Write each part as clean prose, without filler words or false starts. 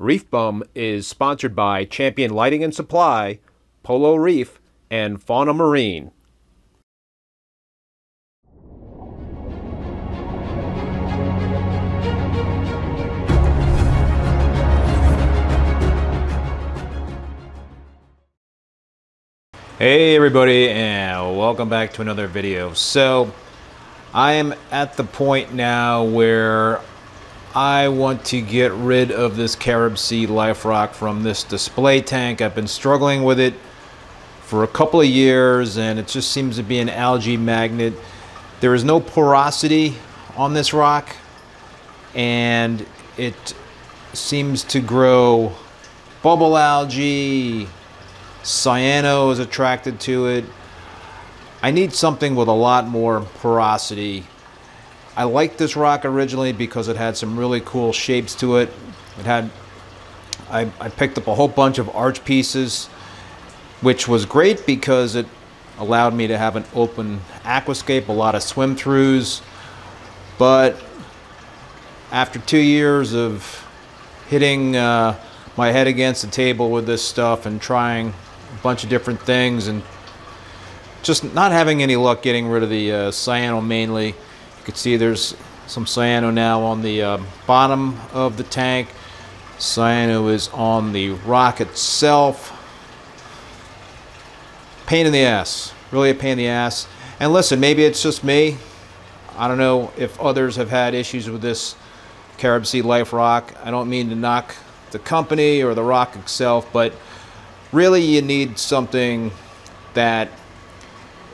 Reef Bum is sponsored by Champion Lighting and Supply, Polo Reef, and Fauna Marine. Hey everybody, and welcome back to another video. So, I am at the point now where I want to get rid of this CaribSea Life rock from this display tank. I've been struggling with it for a couple of years and it just seems to be an algae magnet. There is no porosity on this rock and it seems to grow bubble algae. Cyano is attracted to it. I need something with a lot more porosity. I liked this rock originally because it had some really cool shapes to it. It had, I picked up a whole bunch of arch pieces, which was great because it allowed me to have an open aquascape, a lot of swim throughs. But after 2 years of hitting my head against the table with this stuff and trying a bunch of different things and just not having any luck getting rid of the cyano mainly. You can see there's some cyano now on the bottom of the tank. Cyano is on the rock itself. Pain in the ass. Really a pain in the ass. And listen, maybe it's just me. I don't know if others have had issues with this CaribSea Life rock. I don't mean to knock the company or the rock itself, but really you need something that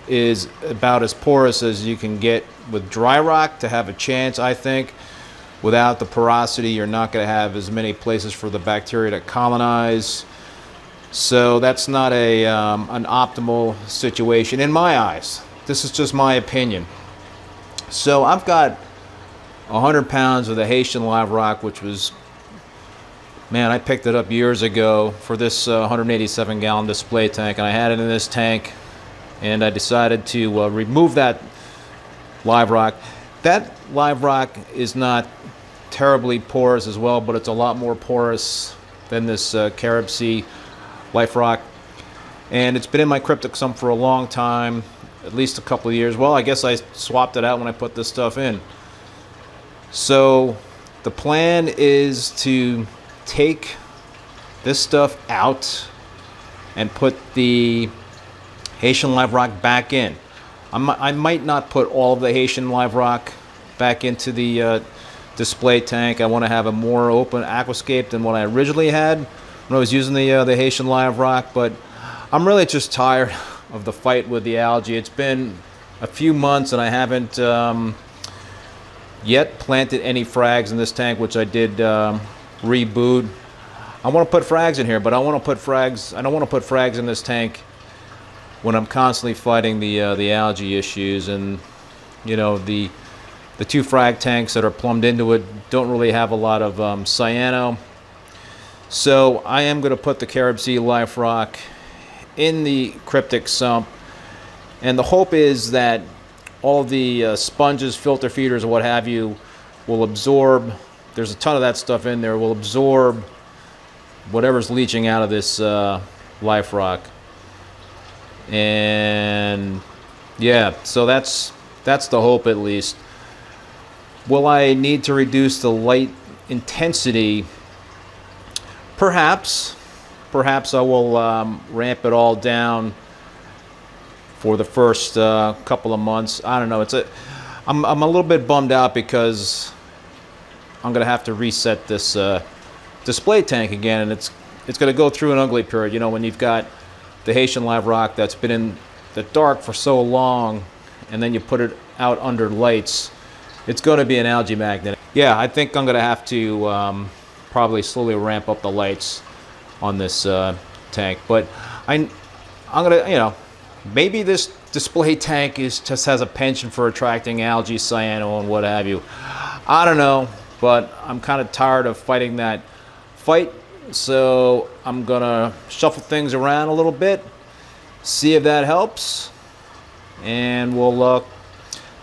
is about as porous as you can get with dry rock to have a chance, I think. Without the porosity, you're not going to have as many places for the bacteria to colonize. So that's not a an optimal situation in my eyes. This is just my opinion. So I've got 100 pounds of the Haitian live rock, which was, man, I picked it up years ago for this 187-gallon display tank, and I had it in this tank, and I decided to remove that live rock. That live rock is not terribly porous as well, but it's a lot more porous than this CaribSea Life rock. And it's been in my cryptic sump for a long time, at least a couple of years. Well, I guess I swapped it out when I put this stuff in. So the plan is to take this stuff out and put the Haitian live rock back in. I might not put all of the Haitian live rock back into the display tank. I want to have a more open aquascape than what I originally had when I was using the Haitian live rock, but I'm really just tired of the fight with the algae. It's been a few months and I haven't yet planted any frags in this tank, which I did reboot. I want to put frags in here, but I don't want to put frags in this tank when I'm constantly fighting the algae issues. And you know, the two frag tanks that are plumbed into it don't really have a lot of cyano. So I am going to put the CaribSea Life rock in the cryptic sump, and the hope is that all the sponges, filter feeders, what have you, will absorb. There's a ton of that stuff in there. Will absorb whatever's leaching out of this life rock. And yeah, so that's the hope, at least. Will I need to reduce the light intensity? Perhaps I will ramp it all down for the first couple of months. I don't know. I'm a little bit bummed out because I'm gonna have to reset this display tank again, and it's gonna go through an ugly period. You know, when you've got the Haitian live rock that's been in the dark for so long, and then you put it out under lights, it's going to be an algae magnet. Yeah, I think I'm going to have to probably slowly ramp up the lights on this tank. But I'm going to, you know, maybe this display tank just has a penchant for attracting algae, cyano, and what have you. I don't know, but I'm kind of tired of fighting that fight. So I'm gonna shuffle things around a little bit, see if that helps, and we'll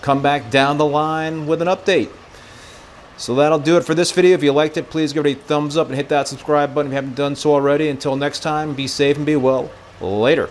come back down the line with an update. So that'll do it for this video. If you liked it, please give it a thumbs up and hit that subscribe button if you haven't done so already. Until next time, be safe and be well. Later.